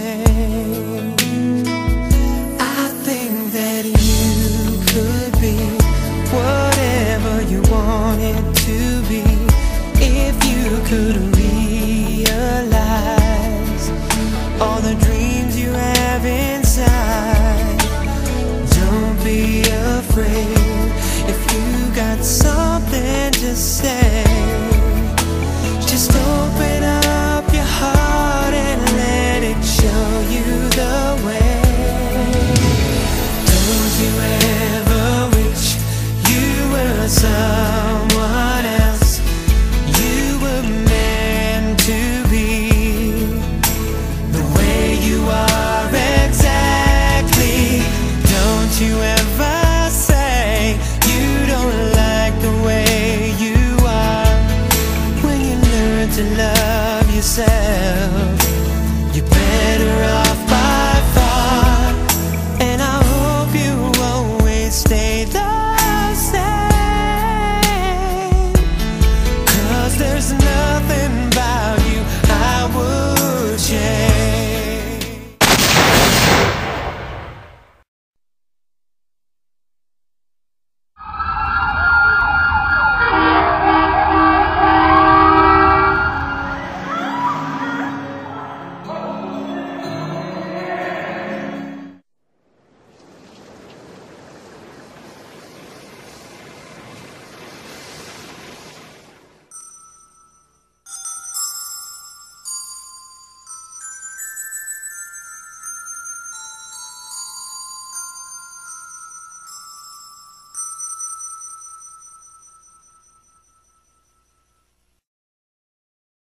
change. I think that you could be whatever you wanted to be if you could.